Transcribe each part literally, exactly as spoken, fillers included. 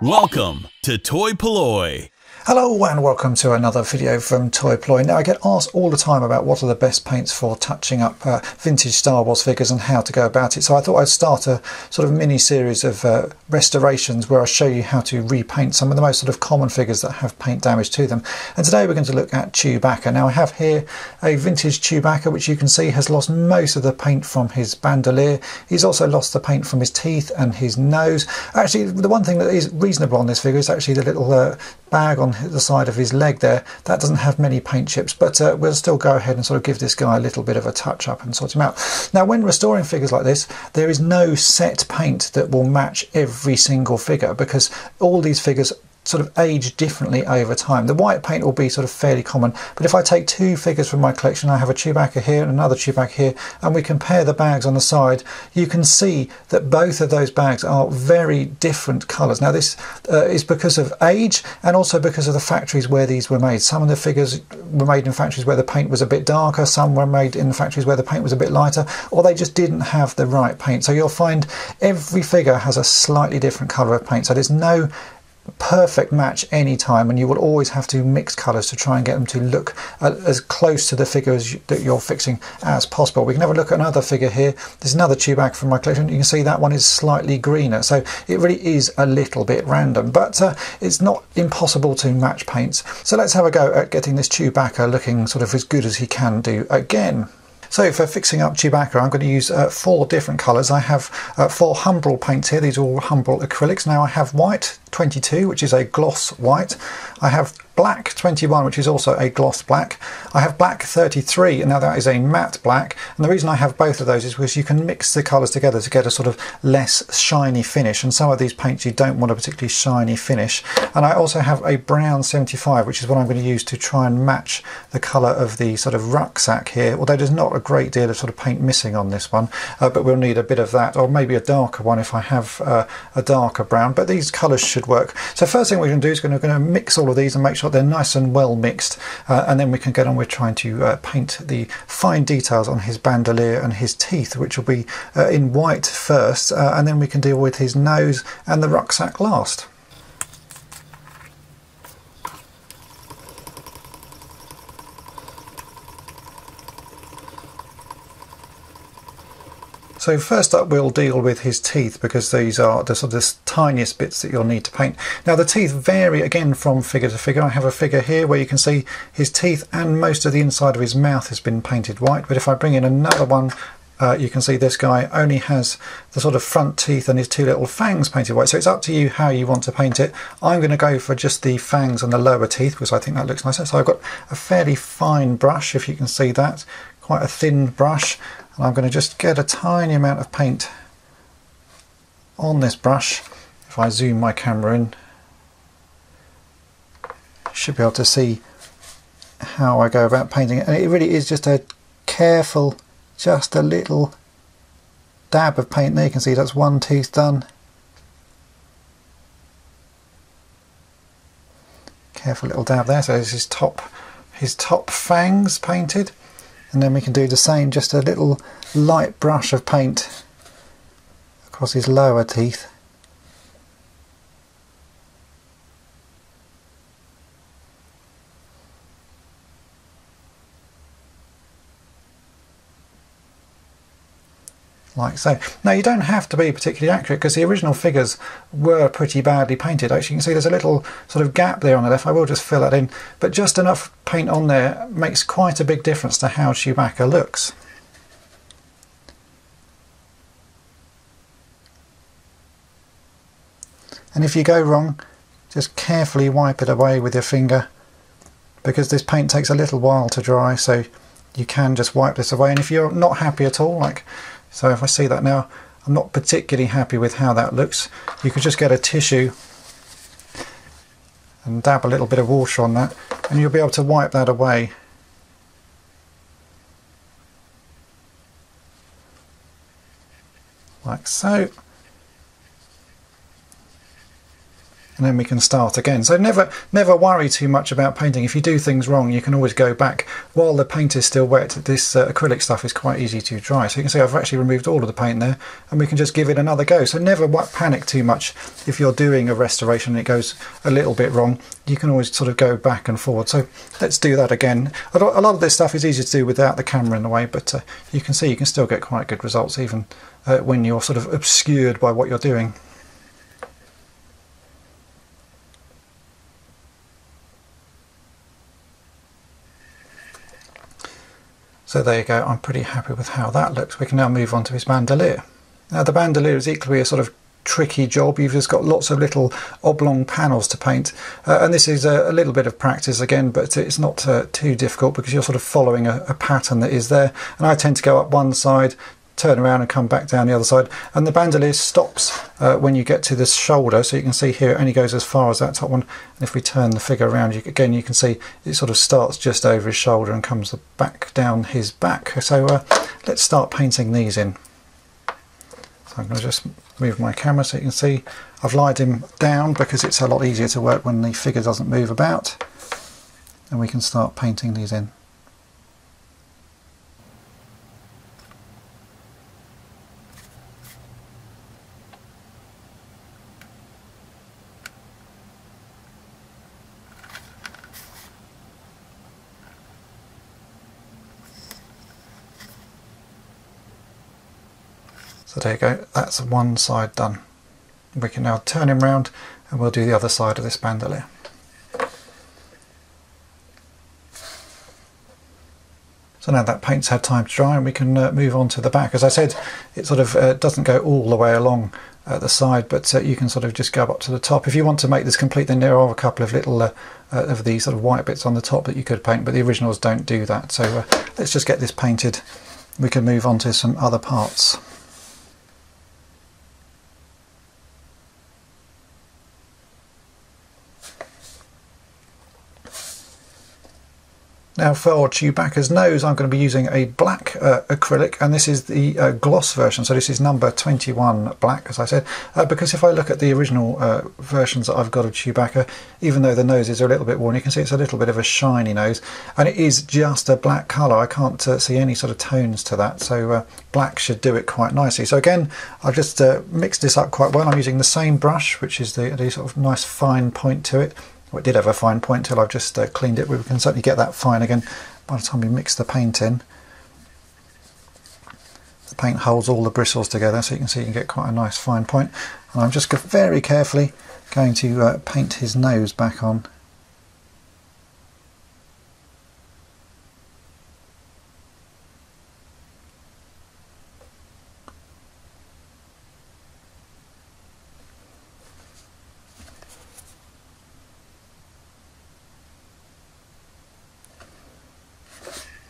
Welcome to Toy Polloi. Hello and welcome to another video from Toy Polloi. Now, I get asked all the time about what are the best paints for touching up uh, vintage Star Wars figures and how to go about it. So I thought I'd start a sort of mini series of uh, restorations where I show you how to repaint some of the most sort of common figures that have paint damage to them. And today we're going to look at Chewbacca. Now I have here a vintage Chewbacca, which you can see has lost most of the paint from his bandolier. He's also lost the paint from his teeth and his nose. Actually, the one thing that is reasonable on this figure is actually the little uh, bag on the side of his leg there. That doesn't have many paint chips, but uh, we'll still go ahead and sort of give this guy a little bit of a touch up and sort him out. Now, when restoring figures like this, there is no set paint that will match every single figure because all these figures sort of age differently over time. The white paint will be sort of fairly common, but if I take two figures from my collection, I have a Chewbacca here and another Chewbacca here, and we compare the bags on the side, you can see that both of those bags are very different colours. Now this uh, is because of age and also because of the factories where these were made. Some of the figures were made in factories where the paint was a bit darker, some were made in factories where the paint was a bit lighter, or they just didn't have the right paint. So you'll find every figure has a slightly different colour of paint, so there's no perfect match any time, and you will always have to mix colours to try and get them to look as close to the figures that you're fixing as possible. We can have a look at another figure here. There's another Chewbacca from my collection. You can see that one is slightly greener, so it really is a little bit random, but uh, it's not impossible to match paints. So let's have a go at getting this Chewbacca looking sort of as good as he can do again. So for fixing up Chewbacca, I'm going to use uh, four different colours. I have uh, four Humbrol paints here. These are all Humbrol acrylics. Now I have white twenty-two, which is a gloss white. I have black twenty-one, which is also a gloss black. I have black thirty-three, and now that is a matte black. And the reason I have both of those is because you can mix the colours together to get a sort of less shiny finish. And some of these paints you don't want a particularly shiny finish. And I also have a brown seventy-five, which is what I'm going to use to try and match the colour of the sort of rucksack here. Although there's not a great deal of sort of paint missing on this one, uh, but we'll need a bit of that, or maybe a darker one if I have uh, a darker brown. But these colours should work. So first thing we're going to do is we're going to mix all of these and make sure they're nice and well mixed, uh, and then we can get on with trying to uh, paint the fine details on his bandolier and his teeth, which will be uh, in white first, uh, and then we can deal with his nose and the rucksack last. So first up we'll deal with his teeth, because these are the sort of the tiniest bits that you'll need to paint. Now the teeth vary again from figure to figure. I have a figure here where you can see his teeth and most of the inside of his mouth has been painted white, but if I bring in another one, Uh, you can see this guy only has the sort of front teeth and his two little fangs painted white. So it's up to you how you want to paint it. I'm going to go for just the fangs and the lower teeth because I think that looks nicer. So I've got a fairly fine brush, if you can see that, quite a thin brush, and I'm going to just get a tiny amount of paint on this brush. If I zoom my camera in, you should be able to see how I go about painting it, and it really is just a careful, just a little dab of paint there. You can see that's one tooth done. Careful little dab there. So this is top, his top fangs painted, and then we can do the same, just a little light brush of paint across his lower teeth. Like so. Now you don't have to be particularly accurate because the original figures were pretty badly painted. Actually, you can see there's a little sort of gap there on the left. I will just fill that in, but just enough paint on there makes quite a big difference to how Chewbacca looks. And if you go wrong, just carefully wipe it away with your finger, because this paint takes a little while to dry, so you can just wipe this away. And if you're not happy at all, like so if I see that now, I'm not particularly happy with how that looks, you could just get a tissue and dab a little bit of water on that and you'll be able to wipe that away. Like so. and then we can start again. So never never worry too much about painting. If you do things wrong, you can always go back. While the paint is still wet, this uh, acrylic stuff is quite easy to dry. So you can see I've actually removed all of the paint there, and we can just give it another go. So never panic too much if you're doing a restoration and it goes a little bit wrong. You can always sort of go back and forward. So let's do that again. A lot of this stuff is easy to do without the camera in the way, but uh, you can see you can still get quite good results even uh, when you're sort of obscured by what you're doing. So there you go, I'm pretty happy with how that looks. We can now move on to his bandolier. Now the bandolier is equally a sort of tricky job. You've just got lots of little oblong panels to paint, uh, and this is a, a little bit of practice again, but it's not uh, too difficult because you're sort of following a, a pattern that is there, and I tend to go up one side, turn around and come back down the other side, and the bandolier stops uh, when you get to this shoulder. So you can see here it only goes as far as that top one, and if we turn the figure around, you, again you can see it sort of starts just over his shoulder and comes back down his back. So uh, let's start painting these in. I'm going to just move my camera so you can see I've lied him down because it's a lot easier to work when the figure doesn't move about, and we can start painting these in. So there you go, that's one side done. We can now turn him round and we'll do the other side of this bandolier. So now that paint's had time to dry, and we can uh, move on to the back. As I said, it sort of uh, doesn't go all the way along at the side, but uh, you can sort of just go up to the top. If you want to make this complete, then there are a couple of little uh, uh, of these sort of white bits on the top that you could paint, but the originals don't do that. So uh, let's just get this painted. We can move on to some other parts. Now for Chewbacca's nose, I'm going to be using a black uh, acrylic, and this is the uh, gloss version. So this is number twenty-one black, as I said, uh, because if I look at the original uh, versions that I've got of Chewbacca, even though the noses are a little bit worn, you can see it's a little bit of a shiny nose, and it is just a black colour. I can't uh, see any sort of tones to that, so uh, black should do it quite nicely. So again, I've just uh, mixed this up quite well. I'm using the same brush, which is the, the sort of nice fine point to it. Well, it did have a fine point till I've just uh, cleaned it. We can certainly get that fine again by the time we mix the paint in. The paint holds all the bristles together, so you can see you can get quite a nice fine point. And I'm just very carefully going to uh, paint his nose back on.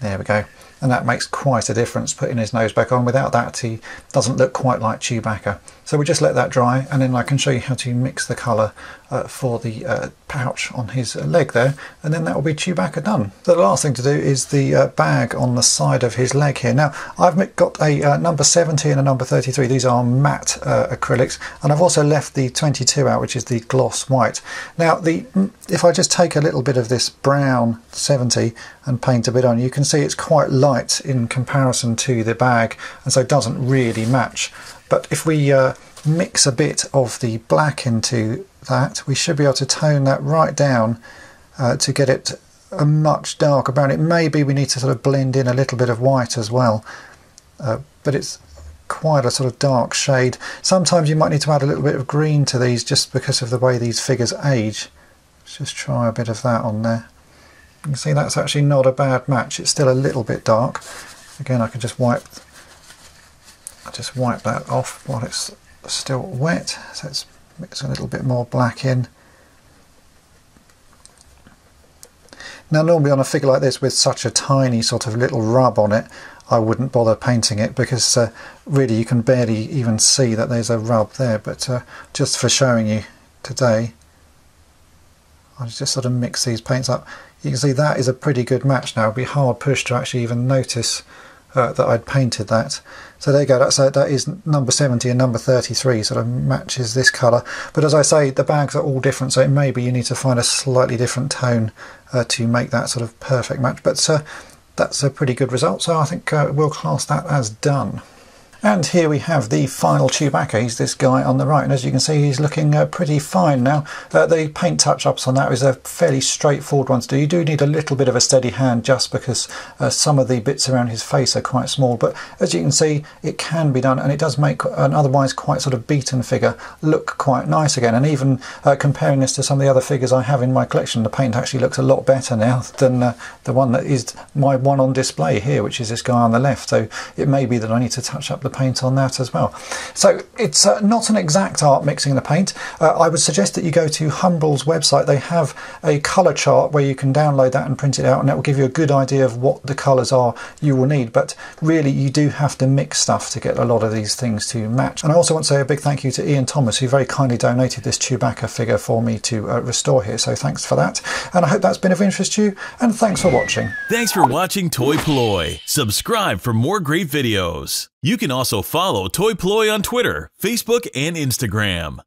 There we go, and that makes quite a difference putting his nose back on. Without that, he doesn't look quite like Chewbacca. So we just let that dry, and then I can show you how to mix the colour uh, for the uh, pouch on his leg there, and then that will be Chewbacca done. So the last thing to do is the uh, bag on the side of his leg here. Now I've got a uh, number seventy and a number thirty-three. These are matte uh, acrylics, and I've also left the twenty-two out, which is the gloss white. Now the if I just take a little bit of this brown seventy and paint a bit on, you can see it's quite light in comparison to the bag, and so it doesn't really match. But if we uh, mix a bit of the black into that, we should be able to tone that right down uh, to get it a much darker brown. It may be we need to sort of blend in a little bit of white as well, uh, but it's quite a sort of dark shade. Sometimes you might need to add a little bit of green to these just because of the way these figures age. Let's just try a bit of that on there. You can see that's actually not a bad match. It's still a little bit dark. Again, I can just wipe I just wipe that off while it's still wet. So let's mix a little bit more black in. Now normally on a figure like this with such a tiny sort of little rub on it, I wouldn't bother painting it because uh, really you can barely even see that there's a rub there, but uh, just for showing you today, I'll just sort of mix these paints up. You can see that is a pretty good match now. It'd be hard pushed to actually even notice uh, that I'd painted that. So there you go, that's, uh, that is number seventy and number thirty-three, sort of matches this colour. But as I say, the bags are all different, so maybe you need to find a slightly different tone uh, to make that sort of perfect match. But uh, that's a pretty good result, so I think uh, we'll class that as done. And here we have the final Chewbacca. He's this guy on the right, and as you can see, he's looking uh, pretty fine now. Uh, the paint touch-ups on that is a fairly straightforward one to do. You do need a little bit of a steady hand just because uh, some of the bits around his face are quite small, but as you can see, it can be done, and it does make an otherwise quite sort of beaten figure look quite nice again. And even uh, comparing this to some of the other figures I have in my collection, the paint actually looks a lot better now than uh, the one that is my one on display here, which is this guy on the left. So it may be that I need to touch up the paint on that as well. So it's uh, not an exact art mixing the paint. Uh, I would suggest that you go to Humbrol's website. They have a colour chart where you can download that and print it out, and that will give you a good idea of what the colours are you will need. But really, you do have to mix stuff to get a lot of these things to match. And I also want to say a big thank you to Ian Thomas, who very kindly donated this Chewbacca figure for me to uh, restore here. So thanks for that. And I hope that's been of interest to you, and thanks for watching. Thanks for watching Toy Polloi. Subscribe for more great videos. You can also follow Toy Polloi on Twitter, Facebook, and Instagram.